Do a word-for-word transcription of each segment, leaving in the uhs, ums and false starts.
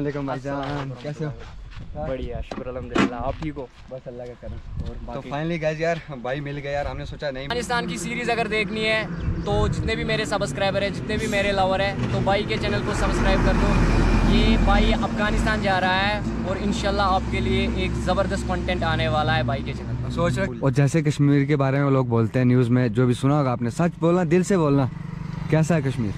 वालेकुम भाईजान, कैसे हो? बढ़िया, शुक्र अल्हम्दुलिल्लाह। आप ठीक हो? बस अल्लाह का करम। और तो फाइनली गाइस यार भाई मिल गया यार। हमने सोचा नहीं, अफगानिस्तान की सीरीज़ अगर देखनी है तो जितने भी मेरे सब्सक्राइबर हैं, जितने भी मेरे लवर हैं, तो भाई के चैनल को सब्सक्राइब कर दो। ये भाई अफगानिस्तान जा रहा है और इंशाल्लाह आपके लिए एक ज़बरदस्त कंटेंट आने वाला है भाई के चैनल पर। सोच रहे, और जैसे कश्मीर के बारे में लोग बोलते हैं न्यूज़ में, जो भी सुना होगा आपने, सच बोलना, दिल से बोलना। कैसा है कश्मीर?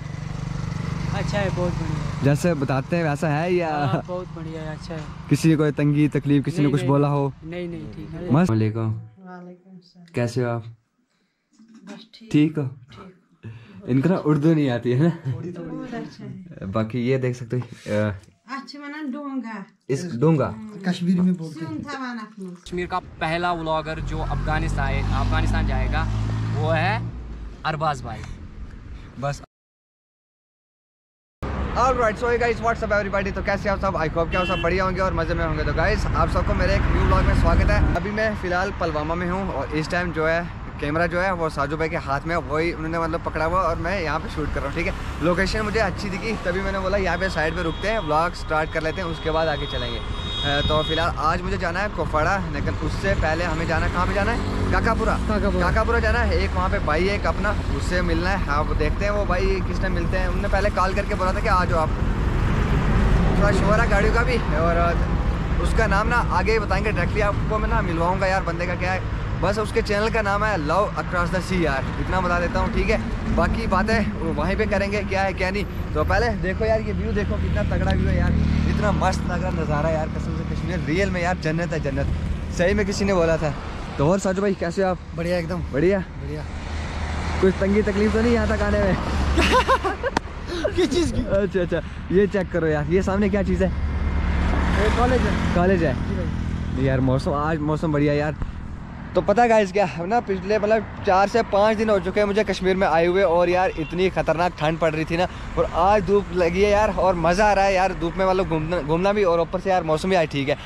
अच्छा है, बहुत बढ़िया। जैसे बताते हैं वैसा है या आ, बहुत बढ़िया है, अच्छा है। किसी ने कोई तंगी तकलीफ, किसी ने कुछ बोला हो? नहीं नहीं, ठीक है। मस्त। वालेकुम, कैसे हो आप? बस ठीक हो? इनको ना उर्दू नहीं आती है ना, बाकी ये देख सकते हो। अच्छा, मैंने डोंगा इस डोंगा कश्मीर में बोलते हैं। कश्मीर का पहला व्लॉगर जो अफगानिस्तान अफगानिस्तान जाएगा वो है अरबाज भाई। बस alright, so guys what's up everybody, तो कैसे आप सब? आई होप कि आप सब बढ़िया होंगे और मज़े में होंगे। तो गाइस आप सबको मेरे एक न्यू व्लॉग में स्वागत है। अभी मैं फ़िलहाल पलवामा में हूँ और इस टाइम जो है कैमरा जो है वो साजू भाई के हाथ में, वही उन्होंने मतलब पकड़ा हुआ और मैं यहाँ पे शूट कर रहा हूँ। ठीक है, लोकेशन मुझे अच्छी दिखी तभी मैंने बोला यहाँ पे साइड पे रुकते हैं, व्लॉग स्टार्ट कर लेते हैं, उसके बाद आगे चलेंगे। तो फिलहाल आज मुझे जाना है कुपवाड़ा, लेकिन उससे पहले हमें जाना, कहाँ पे जाना है? काकापुरा। काकापुरा जाना है, एक वहाँ पे भाई है एक अपना, उससे मिलना है। हाँ, देखते हैं वो भाई किस टाइम मिलते हैं। उनने पहले कॉल करके बोला था कि आ जाओ आप। थोड़ा शोर है गाड़ियों का भी, और उसका नाम ना आगे बताएँगे डायरेक्टली आपको, मैं ना मिलवाऊँगा यार बंदे का क्या है। बस उसके चैनल का नाम है लव अक्रॉस द सी यार, इतना बता देता हूँ। ठीक है, बाकी बातें वहीं पे करेंगे क्या है क्या नहीं। तो पहले देखो यार ये व्यू, देखो कितना तगड़ा व्यू है यार, इतना मस्त तगड़ा नज़ारा यार, कसम से कश्मीर रियल में यार जन्नत है, जन्नत सही में किसी ने बोला था। तो और साजू भाई कैसे हो आप? बढ़िया, एकदम बढ़िया बढ़िया। कुछ तंगी तकलीफ तो नहीं यहाँ तक आने में? किस चीज़ की? अच्छा अच्छा, ये चेक करो यार, ये सामने क्या चीज़ है? कॉलेज है। कॉलेज है यार। मौसम आज मौसम बढ़िया यार। तो पता है गाइस क्या है ना, पिछले मतलब चार से पाँच दिन हो चुके हैं मुझे कश्मीर में आए हुए, और यार इतनी ख़तरनाक ठंड पड़ रही थी ना, और आज धूप लगी है यार और मज़ा आ रहा है यार धूप में, मतलब घूमना घूमना भी, और ऊपर से यार मौसम भी आज ठीक है।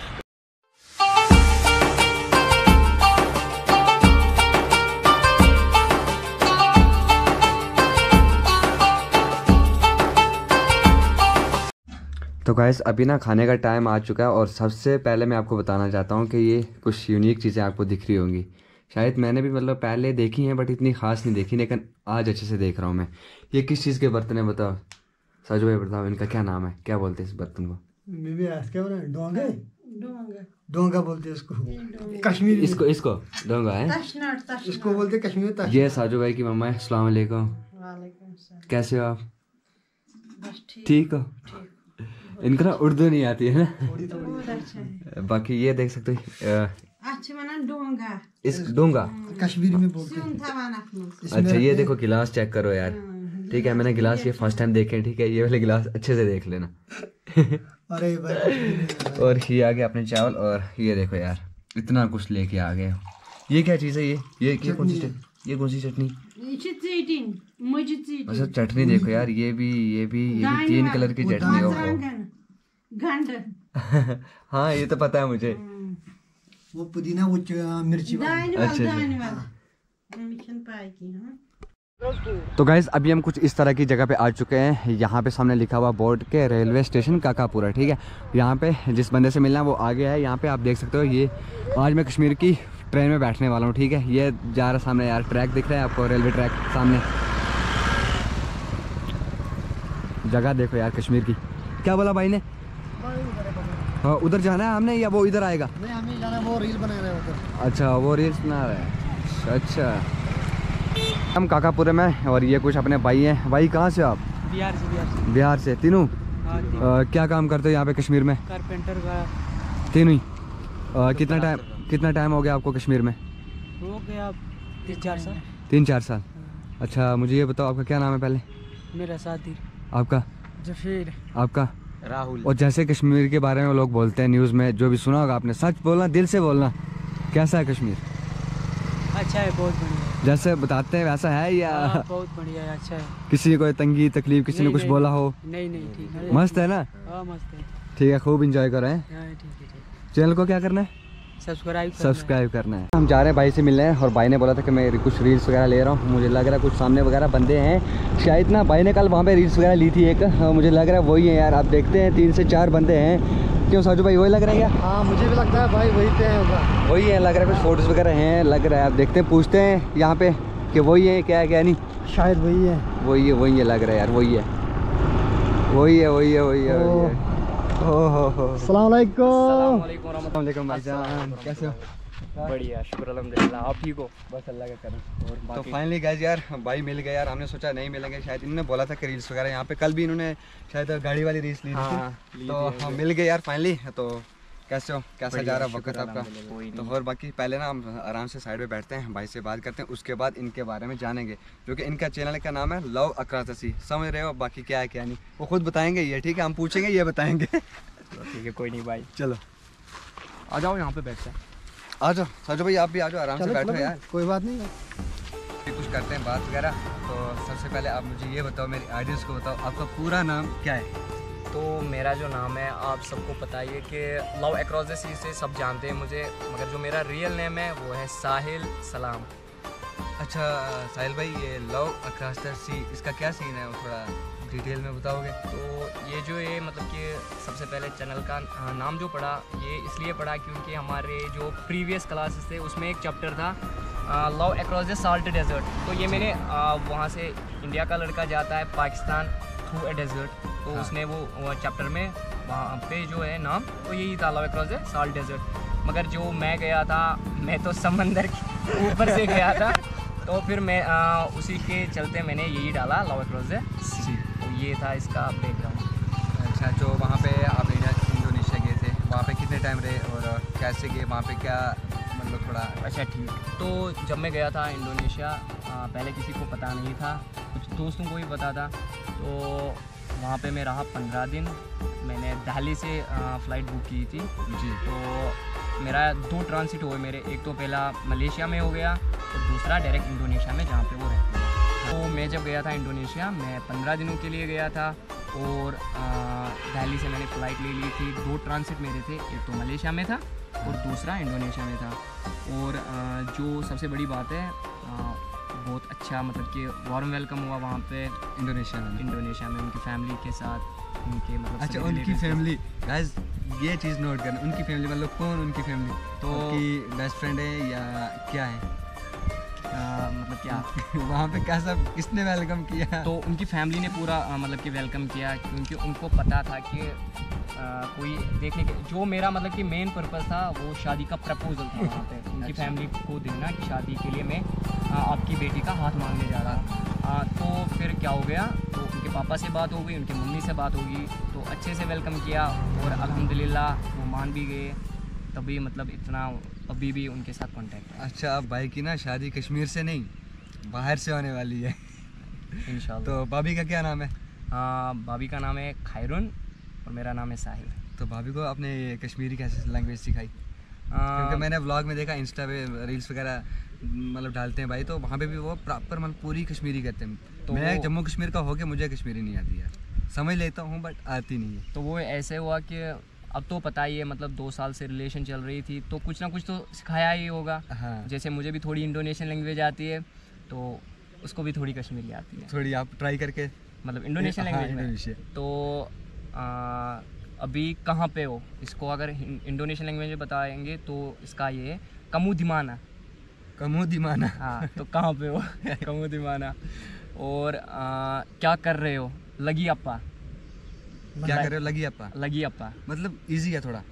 तो गाइस अभी ना खाने का टाइम आ चुका है, और सबसे पहले मैं आपको बताना चाहता हूँ कि ये कुछ यूनिक चीज़ें आपको दिख रही होंगी, शायद मैंने भी मतलब पहले देखी हैं बट इतनी खास नहीं देखी, लेकिन आज अच्छे से देख रहा हूँ मैं। ये किस चीज़ के बर्तन है बताओ साजू भाई, बताओ इनका क्या नाम है, क्या बोलते हैं इस बर्तन को? डोंगा डोंगा बोलते हैं इसको कश्मीर, इसको इसको डोंगा है, इसको बोलते कश्मीर। ये साजू भाई की मम्मा है। अस्सलाम वालेकुम। कैसे हो आप? ठीक हो? इनको ना उर्दू नहीं आती है ना, बाकी ये देख सकते हो। अच्छा, इस डोंगा कश्मीर में बोलते हैं। अच्छा ये देखो गिलास, चेक करो यार। ठीक है, मैंने गिलास ये फर्स्ट टाइम देखे। ठीक है, ये वाले गिलास अच्छे से देख लेना। अरे भाई, और ये आ गए अपने चावल, और ये देखो यार इतना कुछ लेके आ गए। ये क्या चीज़ है? ये ये क्या कौन सी ये कौन सी चटनी? अच्छा चटनी देखो यार, ये भी ये भी ये भी तीन कलर की चटनी है। हाँ ये तो पता है मुझे, वो पुदीना, वो मिर्ची। अच्छा, तो गाइस अभी हम कुछ इस तरह की जगह पे आ चुके हैं। यहाँ पे सामने लिखा हुआ बोर्ड के रेलवे स्टेशन काकापुरा। ठीक है, यहाँ पे जिस बंदे से मिलना वो आ गया है। यहाँ पे आप देख सकते हो, ये आज मैं कश्मीर की ट्रेन में बैठने वाला हूँ। ठीक है, ये जा रहा सामने यार ट्रैक दिख रहा है आपको, रेलवे ट्रैक सामने। जगह देखो यार कश्मीर की। क्या बोला भाई ने? हाँ, उधर जाना है हमने, या वो इधर आएगा? नहीं, हमें जाना है, वो रील बना रहे हैं उधर। अच्छा, वो रील्स बना रहे हैं। अच्छा, हम काकापुरा में, और ये कुछ अपने भाई हैं। भाई कहाँ से आप? बिहार से। बिहार से, बिहार से तीनों? हाँ, तीनों। क्या काम करते हो यहाँ पे कश्मीर में? कारपेंटर का। तीनों ही? कितना टाइम कितना टाइम हो गया आपको कश्मीर में? हो गया तीन चार साल। तीन चार साल अच्छा, मुझे ये बताओ आपका क्या नाम है पहले? मेरा साथी। आपका? जफीर। आपका? राहुल। और जैसे कश्मीर के बारे में लोग बोलते हैं न्यूज़ में, जो भी सुना होगा आपने, सच बोलना, दिल से बोलना। कैसा है कश्मीर? अच्छा है, बहुत बढ़िया। जैसे बताते हैं वैसा है या आ, बहुत बढ़िया है, अच्छा है। किसी ने कोई तंगी तकलीफ, किसी ने कुछ बोला हो? नहीं नहीं, ठीक है। मस्त है ना? हाँ मस्त है। ठीक है, खूब इंजॉय कर रहे हैं। चैनल को क्या करना है? सब्सक्राइब सब्सक्राइब करना है। हम जा रहे हैं भाई से मिलने हैं और भाई ने बोला था कि मैं कुछ रील्स वगैरह ले रहा हूँ। मुझे लग रहा है कुछ सामने वगैरह बंदे हैं शायद ना, भाई ने कल वहाँ पे रील्स वगैरह ली थी एक, मुझे लग रहा है वही है यार। आप देखते हैं तीन से चार बंदे हैं, क्यों साजू भाई वही लग रहा है यार? हाँ मुझे भी लगता है भाई वही पे होगा, वही है लग रहा है। कुछ फोटोज़ वगैरह हैं लग रहा है, आप देखते हैं पूछते हैं यहाँ पे कि वही है क्या क्या नहीं, शायद वही है वही है वही है लग रहा है यार, वही है वही है वही है वही है। अस्सलामुअलैकुम भाईजान, कैसे हो? बढ़िया शुक्र अल्हम्दुलिल्लाह, आप ठीक हो? बस अल्लाह का करम। और तो फाइनली गाइस यार भाई मिल गए यार, हमने सोचा नहीं मिलेंगे शायद, इन्होंने बोला था कि रील्स वगैरह यहाँ पे कल भी इन्होंने शायद गाड़ी वाली रील्स ली थी, तो हम मिल गए यार फाइनली। तो कैसे हो, कैसा जा रहा है वक्त आपका? तो और बाकी पहले ना हम आराम से साइड पे बैठते हैं, भाई से बात करते हैं, उसके बाद इनके बारे में जानेंगे, जो कि इनका चैनल का नाम है लव अक्रॉस द सी, समझ रहे हो? बाकी क्या है क्या नहीं वो खुद बताएंगे ये, ठीक है? हम पूछेंगे ये बताएंगे, ठीक है? कोई नहीं भाई, चलो आ जाओ यहाँ पे बैठते हैं। आ जाओ साजू भाई, आप भी आ जाओ, आराम से बैठो यार, कोई बात नहीं, कुछ करते हैं बात वगैरह। तो सबसे पहले आप मुझे ये बताओ, मेरी ऑडियंस को बताओ, आपका पूरा नाम क्या है? तो मेरा जो नाम है आप सबको पता ही है कि लव अक्रॉस द सी से सब जानते हैं मुझे, मगर जो मेरा रियल नेम है वो है साहिल सलाम। अच्छा साहिल भाई, ये लव अक्रॉस द सी इसका क्या सीन है, वो थोड़ा डिटेल में बताओगे? तो ये जो ये मतलब कि सबसे पहले चैनल का नाम जो पड़ा, ये इसलिए पड़ा क्योंकि हमारे जो प्रीवियस क्लासेस थे उसमें एक चैप्टर था love across the salt desert, तो ये मैंने वहाँ से इंडिया का लड़का जाता है पाकिस्तान थ्रू ए डेजर्ट, तो हाँ। उसने वो चैप्टर में वहाँ पे जो है नाम वो यही था love across the salt desert, मगर जो मैं गया था मैं तो समंदर के ऊपर से गया था, तो फिर मैं आ, उसी के चलते मैंने यही डाला लव अक्रॉस द सी, तो ये था इसका बैकग्राउंड। अच्छा, जो वहाँ पे आप इंडोनेशिया गए थे, वहाँ पे कितने टाइम रहे और कैसे गए, वहाँ पे क्या मतलब थोड़ा? अच्छा ठीक, तो जब मैं गया था इंडोनेशिया पहले किसी को पता नहीं था, कुछ दोस्तों को ही पता था, तो वहाँ पे मैं रहा पंद्रह दिन। मैंने दिल्ली से फ़्लाइट बुक की थी जी, तो मेरा दो ट्रांसिट हुए मेरे, एक तो पहला मलेशिया में हो गया और दूसरा डायरेक्ट इंडोनेशिया में जहाँ पे वो रहते हैं। तो मैं जब गया था इंडोनेशिया मैं पंद्रह दिनों के लिए गया था, और दिल्ली से मैंने फ़्लाइट ले ली थी, दो ट्रांसिट मेरे थे, एक तो मलेशिया में था और दूसरा इंडोनेशिया में था। और आ, जो सबसे बड़ी बात है आ, बहुत अच्छा मतलब कि वार्म वेलकम हुआ वहाँ पे इंडोनेशिया में इंडोनेशिया में उनकी फैमिली के साथ, उनके मतलब अच्छा उनकी फैमिली, गाइस ये चीज़ नोट करना, उनकी फैमिली मतलब कौन उनकी फैमिली? तो उनकी बेस्ट फ्रेंड है या क्या है आ, मतलब क्या वहाँ पे कैसा किसने वेलकम किया? तो उनकी फैमिली ने पूरा आ, मतलब कि वेलकम किया, क्योंकि उनको पता था कि आ, कोई देखने के, जो मेरा मतलब कि मेन पर्पस था वो शादी का प्रपोजल था वहाँ पे उनकी अच्छा। फैमिली को देना कि शादी के लिए मैं आ, आपकी बेटी का हाथ मांगने जा रहा था। तो फिर क्या हो गया, तो उनके पापा से बात हो गई, उनके मम्मी से बात होगी, तो अच्छे से वेलकम किया और अल्हम्दुलिल्लाह वो मान भी गए, तभी मतलब इतना अभी भी उनके साथ कॉन्टैक्ट है। अच्छा, आप भाई की ना शादी कश्मीर से नहीं बाहर से होने वाली है इंशाल्लाह। तो भाभी का क्या नाम है? भाभी का नाम है खैरून और मेरा नाम है साहिल। तो भाभी को आपने कश्मीरी कैसे लैंग्वेज सिखाई? क्योंकि मैंने व्लॉग में देखा, इंस्टा पे रील्स वगैरह मतलब डालते हैं भाई, तो वहाँ पे भी वो प्रॉपर मतलब पूरी कश्मीरी करते हैं। तो मैं जम्मू कश्मीर का होके मुझे कश्मीरी नहीं आती है, समझ लेता हूँ बट आती नहीं है। तो वो ऐसे हुआ कि अब तो पता ही है, मतलब दो साल से रिलेशन चल रही थी तो कुछ ना कुछ तो सिखाया ही होगा। हाँ। जैसे मुझे भी थोड़ी इंडोनेशियन लैंग्वेज आती है तो उसको भी थोड़ी कश्मीरी आती है, थोड़ी आप ट्राई करके मतलब इंडोनेशियन लैंग्वेज में। तो आ, अभी कहाँ पे हो इसको अगर इंडोनेशियन लैंग्वेज में बताएंगे तो इसका ये कमू दिमाना, कमू दिमाना हाँ, तो कहाँ पे हो कमू दिमाना। और आ, क्या कर रहे हो लगी अप्पा, क्या कर रहे हो लगी अप्पा, लगी अप्पा मतलब इजी है थोड़ा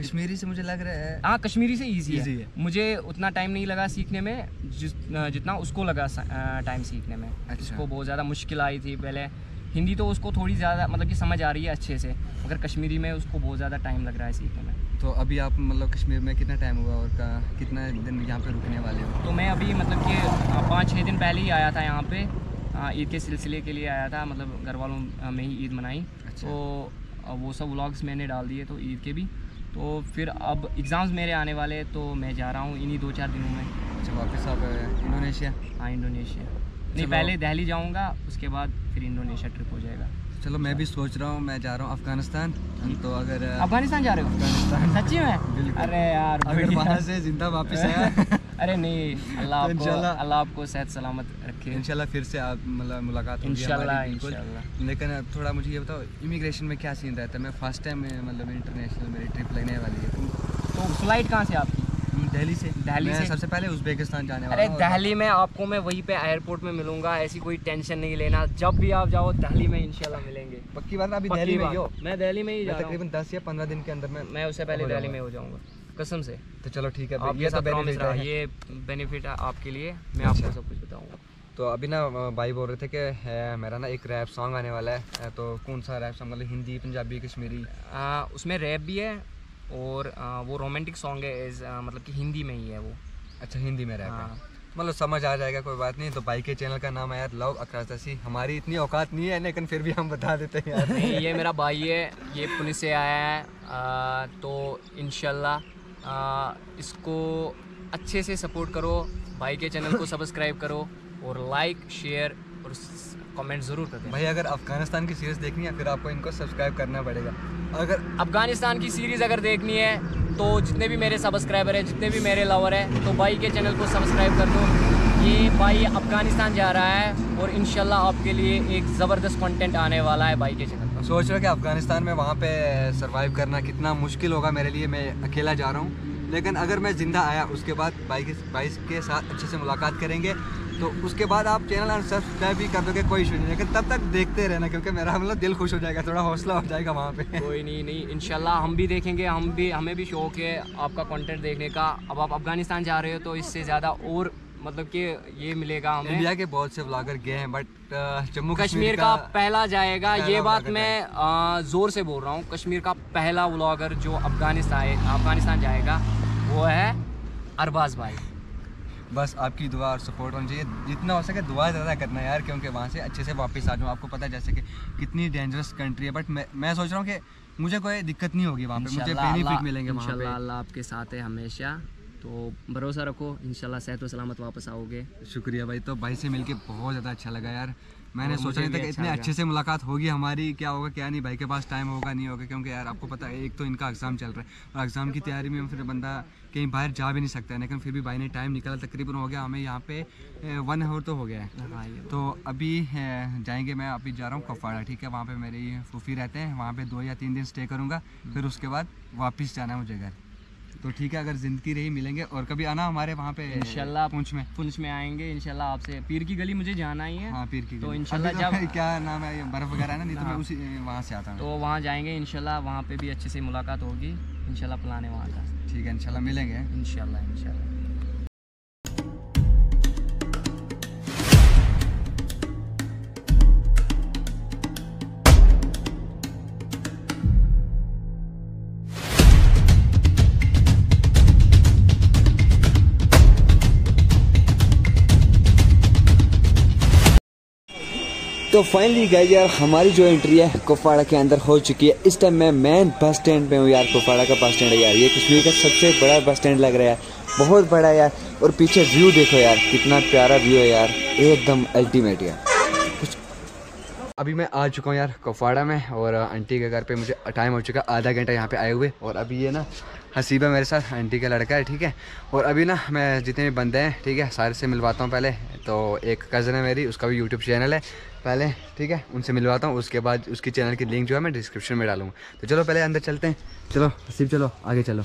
कश्मीरी से, मुझे लग रहा है हाँ कश्मीरी से इजी है।, है मुझे उतना टाइम नहीं लगा सीखने में जिस जितना उसको लगा टाइम सीखने में। अच्छा। उसको बहुत ज़्यादा मुश्किल आई थी पहले, हिंदी तो उसको थोड़ी ज़्यादा मतलब कि समझ आ रही है अच्छे से, मगर कश्मीरी में उसको बहुत ज़्यादा टाइम लग रहा है सीखने में। तो अभी आप मतलब कश्मीर में कितना टाइम हुआ और का, कितना दिन यहाँ पे रुकने वाले हो? तो मैं अभी मतलब कि पाँच छः दिन पहले ही आया था यहाँ पे, ईद के सिलसिले के लिए आया था, मतलब घर वालों में ही ईद मनाई। अच्छा। तो वो सब व्लॉग्स मैंने डाल दिए तो ईद के भी, तो फिर अब एग्ज़ाम्स मेरे आने वाले तो मैं जा रहा हूँ इन्हीं दो चार दिनों में। अच्छा, वापस आप इंडोनेशिया? हाँ इंडोनेशिया नहीं, पहले दिल्ली जाऊंगा उसके बाद फिर इंडोनेशिया ट्रिप हो जाएगा। चलो मैं भी सोच रहा हूँ, मैं जा रहा हूँ अफगानिस्तान। तो अगर अफगानिस्तान जा रहे हो? अफगानिस्तान सच्ची में? अरे यार अगर वहाँ से जिंदा वापस आया अरे नहीं, अल्लाह आपको इंशाल्लाह अल्लाह आपको सेहत सलामत रखे। इंशाल्लाह फिर से आप मतलब मुलाकात होगी इंशाल्लाह बिल्कुल। लेकिन थोड़ा मुझे ये बताओ इमिग्रेशन में क्या सीन रहता है? मैं फर्स्ट टाइम मतलब इंटरनेशनल मेरी ट्रिप लगने वाली है। तो फ्लाइट कहाँ से आपकी? दिल्ली से। दिल्ली से सबसे पहले उज़्बेकिस्तान जाने वाला। अरे दिल्ली में आपको मैं वहीं पे एयरपोर्ट में मिलूंगा, ऐसी कोई टेंशन नहीं लेना। जब भी आप जाओ दिल्ली में इंशाल्लाह मिलेंगे। पक्की बात? अभी दिल्ली में ही हो? मैं दिल्ली में ही जा रहा हूं। तकरीबन दस या पंद्रह दिन के अंदर में मैं उससे पहले दिल्ली में हो जाऊंगा कसम से। तो चलो ठीक है, ये सब बेनिफिट है, ये बेनिफिट है आपके लिए, मैं आपको सब कुछ बताऊँगा। तो अभी ना भाई बोल रहे थे कि मेरा ना एक रैप सॉन्ग आने वाला है, तो कौन सा रैप सॉन्ग? मतलब हिंदी, पंजाबी, कश्मीरी? उसमें रैप भी है और आ, वो रोमांटिक सॉन्ग है, इस, आ, मतलब कि हिंदी में ही है वो। अच्छा हिंदी में रैप है, मतलब समझ आ जाएगा, कोई बात नहीं। तो भाई के चैनल का नाम है यार लव अक्रॉस द सी। हमारी इतनी औकात नहीं है लेकिन फिर भी हम बता देते हैं यार। नहीं, ये मेरा भाई है, ये पुलिस से आया है, आ, तो इंशाल्लाह इसको अच्छे से सपोर्ट करो। भाई के चैनल को सब्सक्राइब करो और लाइक शेयर और कमेंट ज़रूर कर दें। भाई अगर अफगानिस्तान की सीरीज़ देखनी है फिर आपको इनको सब्सक्राइब करना पड़ेगा। अगर अफगानिस्तान की सीरीज़ अगर देखनी है तो जितने भी मेरे सब्सक्राइबर हैं, जितने भी मेरे लवर हैं, तो भाई के चैनल को सब्सक्राइब कर दो। ये भाई अफगानिस्तान जा रहा है और इंशाल्लाह आपके लिए एक ज़बरदस्त कंटेंट आने वाला है भाई के चैनल पर। सोच रहा कि अफगानिस्तान में वहाँ पे सर्वाइव करना कितना मुश्किल होगा मेरे लिए, मैं अकेला जा रहा हूँ। लेकिन अगर मैं ज़िंदा आया उसके बाद भाई के भाई के साथ अच्छे से मुलाकात करेंगे। तो उसके बाद आप चैनल अनसब्सक्राइब भी कर दोगे, कोई इशू नहीं, लेकिन तब तक देखते रहना क्योंकि मेरा मतलब दिल खुश हो जाएगा, थोड़ा हौसला हो जाएगा वहाँ पे। कोई नहीं नहीं, इंशाल्लाह हम भी देखेंगे, हम भी हमें भी शौक है आपका कंटेंट देखने का। अब आप अफगानिस्तान जा रहे हो तो इससे ज़्यादा और मतलब कि ये मिलेगा हमें। इंडिया के बहुत से व्लॉगर गए हैं बट जम्मू कश्मीर का पहला जाएगा, ये बात मैं ज़ोर से बोल रहा हूँ। कश्मीर का पहला व्लॉगर जो अफगानिस्तान अफगानिस्तान जाएगा वो है अरबाज़ भाई। बस आपकी दुआ और सपोर्ट होनी चाहिए, जितना हो सके दुआ ज़्यादा करना यार, क्योंकि वहाँ से अच्छे से वापस आ जाऊँ। आपको पता है जैसे कि कितनी डेंजरस कंट्री है, बट मैं मैं सोच रहा हूँ कि मुझे कोई दिक्कत नहीं होगी वहाँ पे, मुझे बेनिफिट मिलेंगे वहाँ पे। इंशाल्लाह अल्लाह आपके साथ है हमेशा, तो भरोसा रखो, इंशाल्लाह सेहत व सलामत वापस आओगे। शुक्रिया भाई। तो भाई से मिलके बहुत ज़्यादा अच्छा लगा यार, मैंने सोचा नहीं था कि इतने अच्छे से मुलाकात होगी हमारी। क्या होगा क्या नहीं, भाई के पास टाइम होगा नहीं होगा, क्योंकि यार आपको पता है एक तो इनका एग्ज़ाम चल रहा है और एग्ज़ाम की तैयारी में फिर बंदा कहीं बाहर जा भी नहीं सकता है। लेकिन फिर भी भाई ने टाइम निकाला, तकरीबन हो गया हमें यहाँ पे वन आवर तो हो गया है। तो अभी जाएंगे, मैं अभी जा रहा हूँ कुपवाड़ा, ठीक है? वहाँ पर मेरी फूफी रहते हैं, वहाँ पर दो या तीन दिन स्टे करूँगा, फिर उसके बाद वापस जाना है मुझे घर। तो ठीक है, अगर ज़िंदगी रही मिलेंगे, और कभी आना हमारे वहाँ पे इंशाल्लाह। पूंछ में पूंछ में आएंगे इंशाल्लाह, आपसे पीर की गली मुझे जाना ही है। हाँ, पीर की गली। तो इंशाल्लाह जब क्या नाम है, बर्फ़ वगैरह है ना? नहीं तो मैं उसी वहाँ से आता हूँ, तो वहाँ जाएंगे इंशाल्लाह, वहाँ पे भी अच्छे से मुलाकात होगी इंशाल्लाह, प्लान है वहाँ का। ठीक है, इंशाल्लाह मिलेंगे इंशाल्लाह इंशाल्लाह। तो फाइनली गाइस यार, हमारी जो एंट्री है कुपवाड़ा के अंदर हो चुकी है। इस टाइम मैं मेन बस स्टैंड पे हूँ यार, कुपवाड़ा का बस स्टैंड है यार, ये कश्मीर का सबसे बड़ा बस स्टैंड लग रहा है, बहुत बड़ा यार। और पीछे व्यू देखो यार, कितना प्यारा व्यू है यार, एकदम अल्टीमेट यार। अभी मैं आ चुका हूँ यार कुपवाड़ा में, और आंटी के घर पे मुझे टाइम हो चुका है, आधा घंटा यहाँ पे आए हुए। और अभी ये ना हसीबा मेरे साथ आंटी का लड़का है, ठीक है? और अभी ना मैं जितने भी बंदे हैं, ठीक है, सारे से मिलवाता हूँ पहले। तो एक कज़न है मेरी, उसका भी यूट्यूब चैनल है पहले, ठीक है, उनसे मिलवाता हूँ, उसके बाद उसकी चैनल की लिंक जो है मैं डिस्क्रिप्शन में डालूँगा। तो चलो पहले अंदर चलते हैं, चलो हसीब चलो आगे चलो।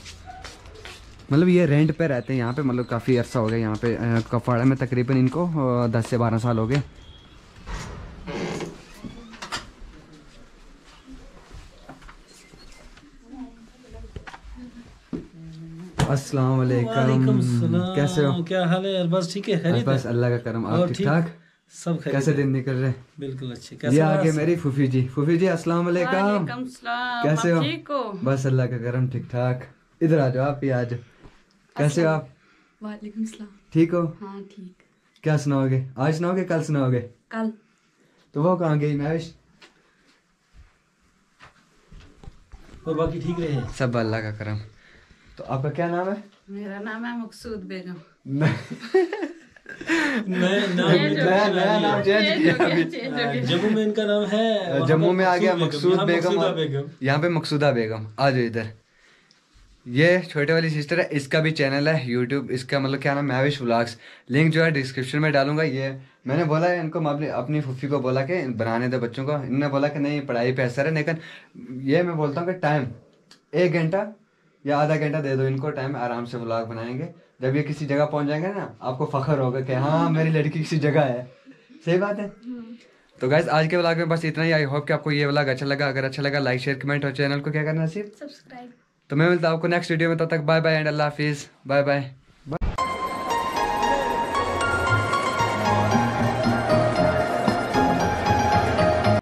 मतलब ये रेंट पे रहते हैं यहाँ पे, मतलब काफ़ी अर्सा हो गया यहाँ पे कुपवाड़ा में, तकरीबन इनको दस से बारह साल हो गए। अस्सलाम वालेकुम, कैसे हो, क्या हाल है? बस ठीक है, बस अल्लाह का करम। आप ठीक ठाक? सब कैसे दिन निकल रहे? बिल्कुल अच्छे। कैसे ये आगे मेरी फूफी जी, फूफी जी अस्सलाम वालेकुम, कैसे हो? ठीक हो? बस अल्लाह का करम, ठीक ठाक। इधर आ जाओ आप, आज कैसे हो आप? वालेकुम सलाम, ठीक हो? हाँ ठीक। क्या सुनाओगे आज, सुनाओगे कल सुनाओगे? कल। तो वो कहाँ गई महेश? और बाकी ठीक रहे सब अल्लाह का करम। तो आपका क्या नाम है? मेरा नाम है मकसूद बेगम। जम्मू में इनका नाम है, जम्मू में आ गया मकसूद बेगम, यहाँ पे मकसूदा बेगम। आ जाओ इधर, ये छोटे वाली सिस्टर है, इसका भी चैनल है यूट्यूब, इसका मतलब क्या नाम, मैविश व्लॉग्स। लिंक जो है डिस्क्रिप्शन में डालूंगा। ये मैंने बोला है इनको, मैं अपनी फुफी को बोला कि बनाने दो बच्चों को, इन्होंने बोला कि नहीं पढ़ाई पे असर है, लेकिन ये मैं बोलता हूँ कि टाइम एक घंटा या आधा घंटा दे दो इनको, टाइम आराम से व्लॉग बनाएंगे। जब ये किसी जगह पहुँच जाएंगे ना, आपको फख्र होगा कि हाँ मेरी लड़की किसी जगह है। सही बात है। तो गाइस आज के व्लॉग में बस इतना ही। आई होप कि आपको ये व्लॉग अच्छा लगा। अगर अच्छा लगा लाइक शेयर कमेंट और चैनल को क्या करना है, सिर्फ सब्सक्राइब। तो मैं मिलता हूँ आपको नेक्स्ट वीडियो में, तब तक बाय बाय एंड अल्लाह हाफिज़। Bye bye.